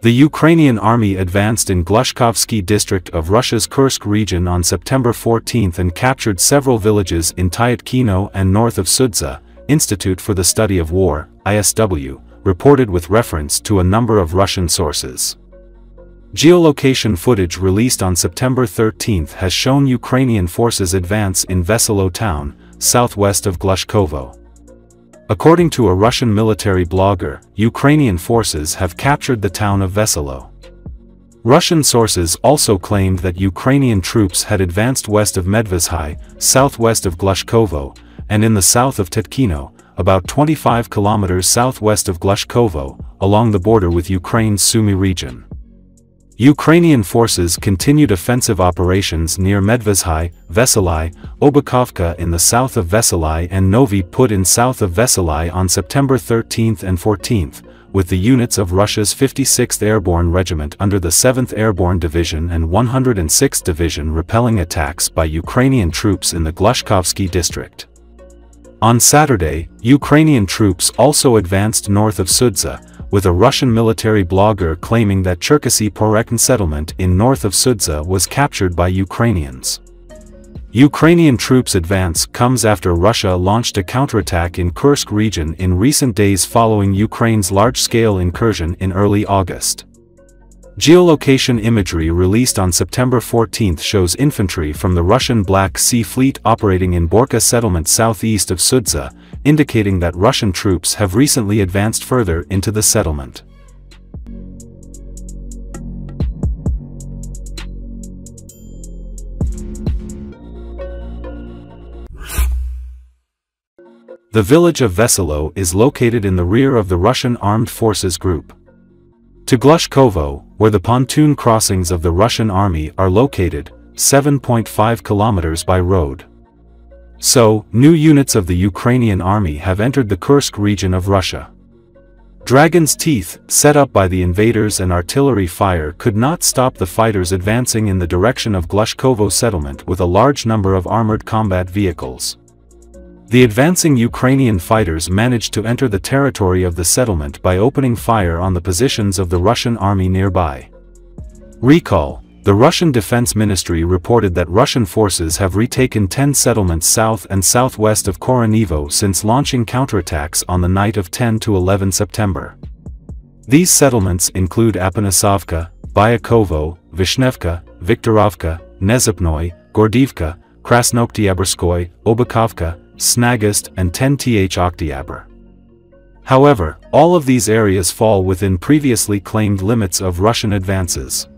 The Ukrainian army advanced in Glushkovsky district of Russia's Kursk region on September 14 and captured several villages in Tyotkino and north of Sudza, Institute for the Study of War, ISW, reported with reference to a number of Russian sources. Geolocation footage released on September 13 has shown Ukrainian forces advance in Veselo town, southwest of Glushkovo. According to a Russian military blogger, Ukrainian forces have captured the town of Veselo. Russian sources also claimed that Ukrainian troops had advanced west of Medvezhai, southwest of Glushkovo, and in the south of Tyotkino, about 25 kilometers southwest of Glushkovo, along the border with Ukraine's Sumy region. Ukrainian forces continued offensive operations near Medvezhai, Veselo, Obakovka in the south of Veselo and Novi Put in south of Veselo on September 13 and 14, with the units of Russia's 56th Airborne Regiment under the 7th Airborne Division and 106th Division repelling attacks by Ukrainian troops in the Glushkovsky district. On Saturday, Ukrainian troops also advanced north of Sudza, with a Russian military blogger claiming that Cherkasy Porekan settlement in north of Sudza was captured by Ukrainians. Ukrainian troops' advance comes after Russia launched a counterattack in Kursk region in recent days following Ukraine's large-scale incursion in early August. Geolocation imagery released on September 14 shows infantry from the Russian Black Sea Fleet operating in Borka settlement southeast of Sudza, indicating that Russian troops have recently advanced further into the settlement. The village of Veselo is located in the rear of the Russian Armed Forces Group. To Glushkovo, where the pontoon crossings of the Russian army are located, 7.5 kilometers by road. So, new units of the Ukrainian army have entered the Kursk region of Russia. Dragon's teeth, set up by the invaders and artillery fire, could not stop the fighters advancing in the direction of Glushkovo settlement with a large number of armored combat vehicles. The advancing Ukrainian fighters managed to enter the territory of the settlement by opening fire on the positions of the Russian army nearby. Recall. The Russian Defense Ministry reported that Russian forces have retaken 10 settlements south and southwest of Koronevo since launching counterattacks on the night of 10 to 11 September. These settlements include Apanasovka, Bayakovo, Vishnevka, Viktorovka, Nezepnoi, Gordivka, Krasnoktyabrskoi, Obakovka, Snagist and 10th Oktyabr. However, all of these areas fall within previously claimed limits of Russian advances.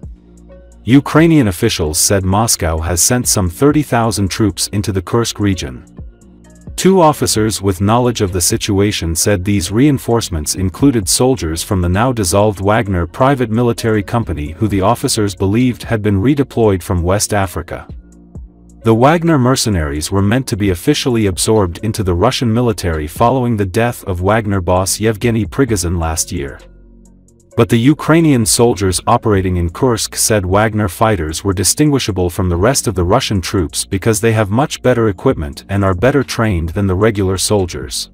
Ukrainian officials said Moscow has sent some 30,000 troops into the Kursk region. Two officers with knowledge of the situation said these reinforcements included soldiers from the now-dissolved Wagner private military company who the officers believed had been redeployed from West Africa. The Wagner mercenaries were meant to be officially absorbed into the Russian military following the death of Wagner boss Yevgeny Prigozhin last year. But the Ukrainian soldiers operating in Kursk said Wagner fighters were distinguishable from the rest of the Russian troops because they have much better equipment and are better trained than the regular soldiers.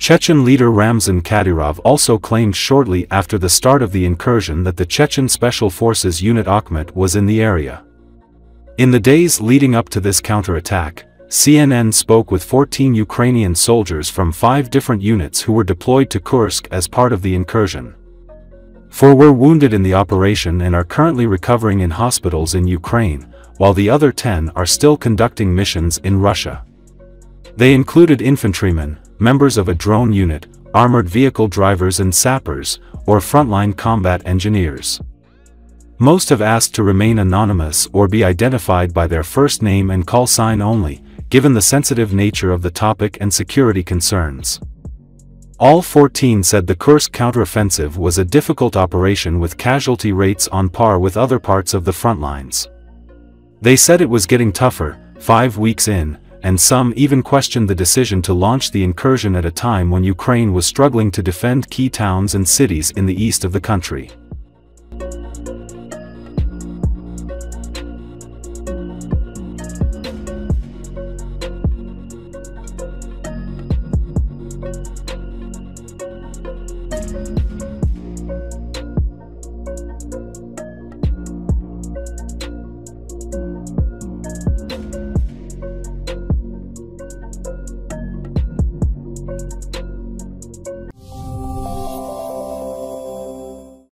Chechen leader Ramzan Kadyrov also claimed shortly after the start of the incursion that the Chechen Special Forces unit Akhmet was in the area. In the days leading up to this counterattack, CNN spoke with 14 Ukrainian soldiers from 5 different units who were deployed to Kursk as part of the incursion. 4 were wounded in the operation and are currently recovering in hospitals in Ukraine, while the other 10 are still conducting missions in Russia. They included infantrymen, members of a drone unit, armored vehicle drivers and sappers, or frontline combat engineers. Most have asked to remain anonymous or be identified by their first name and call sign only, given the sensitive nature of the topic and security concerns. All 14 said the Kursk counteroffensive was a difficult operation with casualty rates on par with other parts of the front lines. They said it was getting tougher, 5 weeks in, and some even questioned the decision to launch the incursion at a time when Ukraine was struggling to defend key towns and cities in the east of the country.